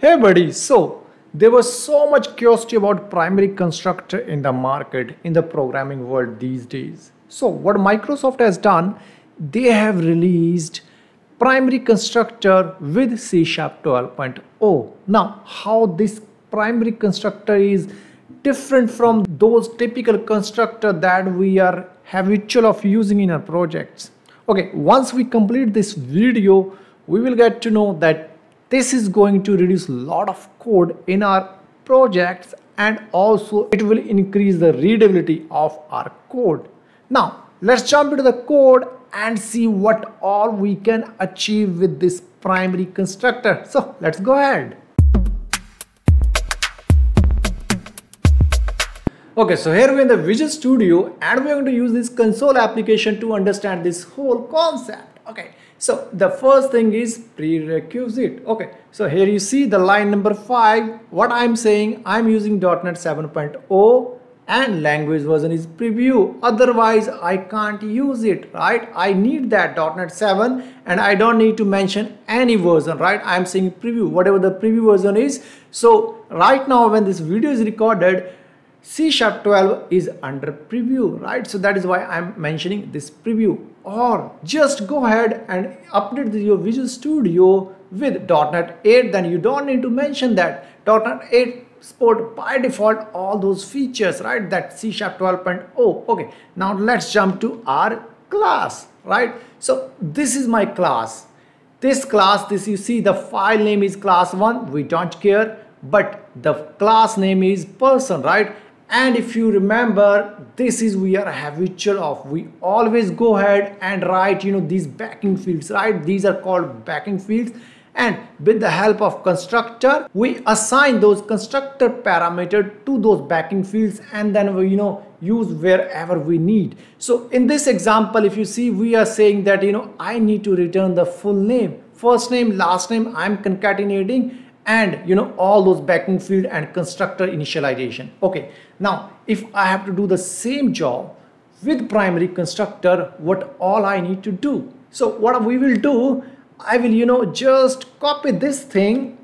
Hey buddy, so there was so much curiosity about primary constructor in the market, in the programming world these days. So what Microsoft has done, they have released primary constructor with C Sharp 12.0. Now how this primary constructor is different from those typical constructor that we are habitual of using in our projects. Okay, once we complete this video, we will get to know that this is going to reduce a lot of code in our projects, and also it will increase the readability of our code. Now let's jump into the code and see what all we can achieve with this primary constructor. So let's go ahead. Okay, so here we're in the Visual Studio and we're going to use this console application to understand this whole concept. Okay, so the first thing is prerequisite. Okay, so here you see the line number 5. What I'm saying, I'm using .NET 7.0. and language version is preview, otherwise I can't use it, right? I need that .NET 7 and I don't need to mention any version, right? I'm saying preview, whatever the preview version is. So right now when this video is recorded, C Sharp 12 is under preview, right? So that is why I'm mentioning this preview. Or just go ahead and update your Visual Studio with .NET 8, then you don't need to mention that. .NET 8 support by default all those features, right? That C Sharp 12.0. okay, now let's jump to our class, right? So this is my class. This you see the file name is class1, we don't care, but the class name is person, right? And if you remember, this is we are habitual of, we always go ahead and write, you know, these backing fields, right? These are called backing fields. And with the help of constructor, we assign those constructor parameter to those backing fields, and then we, you know, use wherever we need. So in this example, if you see, we are saying that, you know, I need to return the full name, first name, last name, I'm concatenating, and you know, all those backing field and constructor initialization. Okay, now if I have to do the same job with primary constructor, what all I need to do? So what we will do, I will, you know, just copy this thing,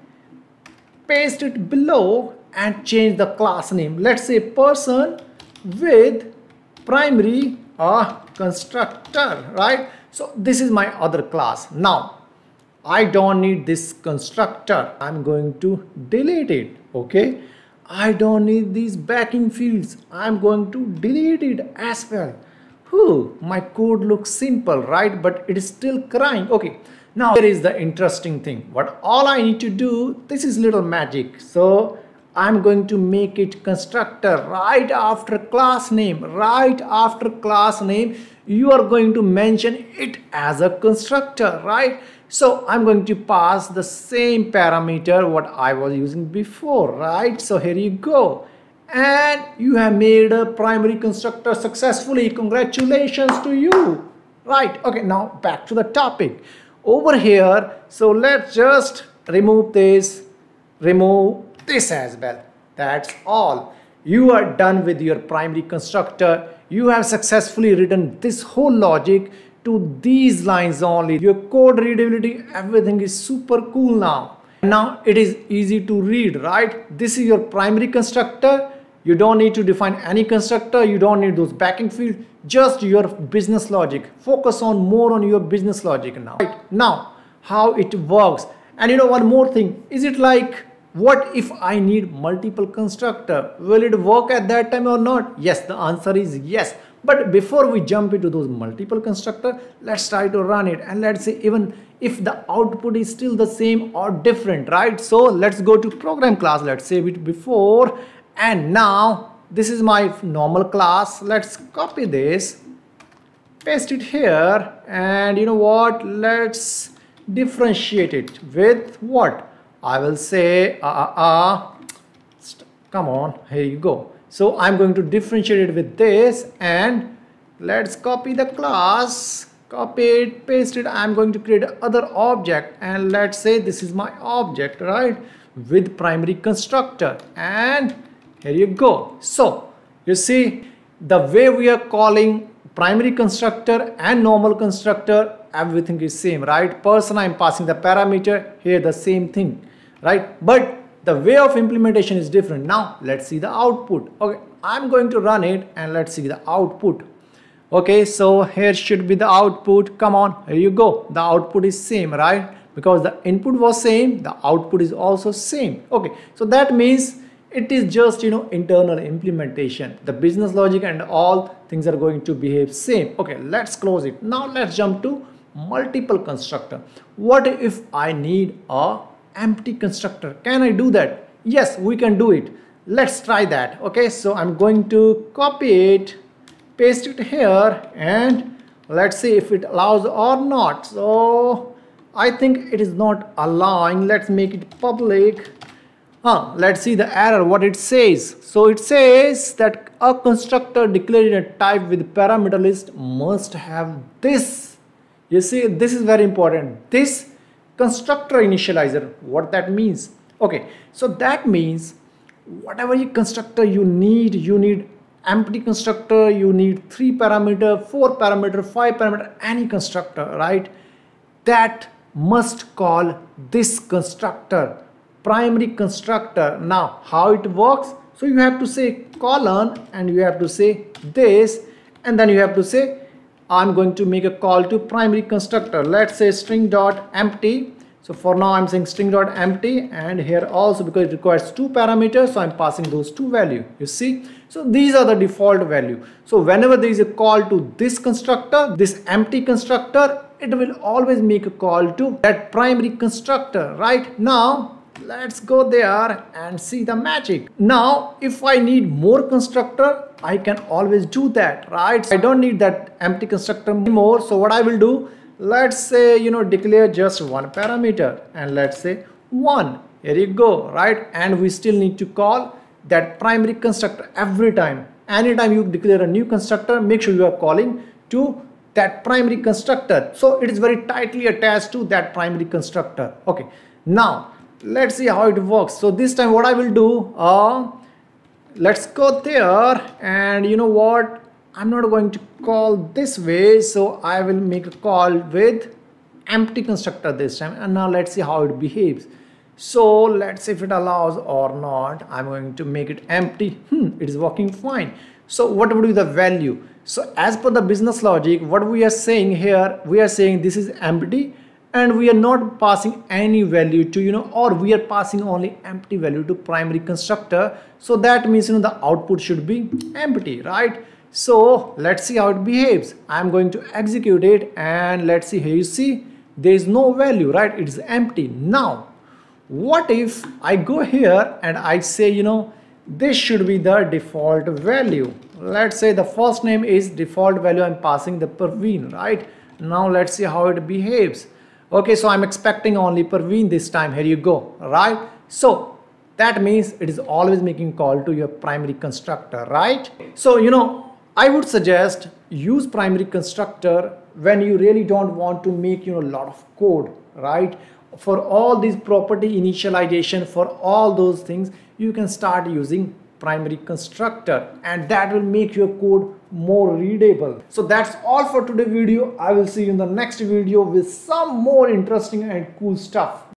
paste it below and change the class name. Let's say person with primary constructor, right? So this is my other class. Now I don't need this constructor. I'm going to delete it. Okay, I don't need these backing fields. I'm going to delete it as well. Whew, my code looks simple, right? But it is still crying. Okay. Now here is the interesting thing, what all I need to do, this is little magic. So I'm going to make it constructor right after class name. Right after class name, you are going to mention it as a constructor, right? So I'm going to pass the same parameter what I was using before, right? So here you go. And you have made a primary constructor successfully. Congratulations to you, right? Okay, now back to the topic. Over here, so let's just remove this as well. That's all. You are done with your primary constructor. You have successfully written this whole logic to these lines only. Your code readability, everything is super cool now. Now it is easy to read, right? This is your primary constructor. You don't need to define any constructor. You don't need those backing fields. Just your business logic. Focus on more on your business logic now. Right now, how it works. And you know, one more thing. Is it like, what if I need multiple constructor? Will it work at that time or not? Yes, the answer is yes. But before we jump into those multiple constructor, let's try to run it. And let's say even if the output is still the same or different, right? So let's go to program class. Let's save it before. And now this is my normal class. Let's copy this, paste it here, and you know what, let's differentiate it with what I will say come on, here you go. So I'm going to differentiate it with this, and let's copy the class, copy it, paste it. I'm going to create another object, and let's say this is my object, right, with primary constructor. And here you go. So you see the way we are calling primary constructor and normal constructor, everything is same, right? Person, I'm passing the parameter here, the same thing, right? But the way of implementation is different. Now let's see the output. Okay, I'm going to run it and let's see the output. Okay, so here should be the output. Come on, here you go. The output is same, right? Because the input was same, the output is also same. Okay, so that means it is just, you know, internal implementation. The business logic and all things are going to behave same. Okay, let's close it. Now let's jump to multiple constructor. What if I need a empty constructor? Can I do that? Yes, we can do it. Let's try that. Okay, so I'm going to copy it, paste it here, and let's see if it allows or not. So I think it is not allowing. Let's make it public. Let's see the error, what it says. So it says that a constructor declared in a type with parameter list must have this. You see, this is very important. This constructor initializer, what that means. Okay, so that means whatever constructor you need empty constructor, you need 3 parameter, 4 parameter, 5 parameter, any constructor, right? That must call this constructor, primary constructor. Now how it works? So you have to say colon and you have to say this, and then you have to say I'm going to make a call to primary constructor. Let's say string dot empty. So for now I'm saying string dot empty, and here also because it requires 2 parameters, so I'm passing those 2 values. You see, so these are the default value. So whenever there is a call to this constructor, this empty constructor, it will always make a call to that primary constructor. Right, now let's go there and see the magic. Now if I need more constructor, I can always do that, right? So I don't need that empty constructor anymore. So what I will do, let's say, you know, declare just 1 parameter and let's say 1. Here you go, right? And we still need to call that primary constructor every time. Anytime you declare a new constructor, make sure you are calling to that primary constructor. So it is very tightly attached to that primary constructor. Okay, now let's see how it works. So this time what I will do, let's go there, and you know what, I'm not going to call this way, so I will make a call with empty constructor this time, and now let's see how it behaves. So let's see if it allows or not. I'm going to make it empty. It is working fine. So what would be the value? So as per the business logic, what we are saying here, we are saying this is empty and we are not passing any value to, you know, or we are passing only empty value to primary constructor. So that means, you know, the output should be empty, right? So let's see how it behaves. I'm going to execute it and let's see. Here you see there is no value, right? It is empty. Now what if I go here and I say, you know, this should be the default value. Let's say the first name is default value. I'm passing the Parveen, right? Now let's see how it behaves. Okay, so I'm expecting only Parveen this time. Here you go, right? So that means it is always making call to your primary constructor, right? So, you know, I would suggest use primary constructor when you really don't want to make, you know, a lot of code, right? For all these property initialization, for all those things, you can start using primary constructor, and that will make your code more readable. So that's all for today's video. I will see you in the next video with some more interesting and cool stuff.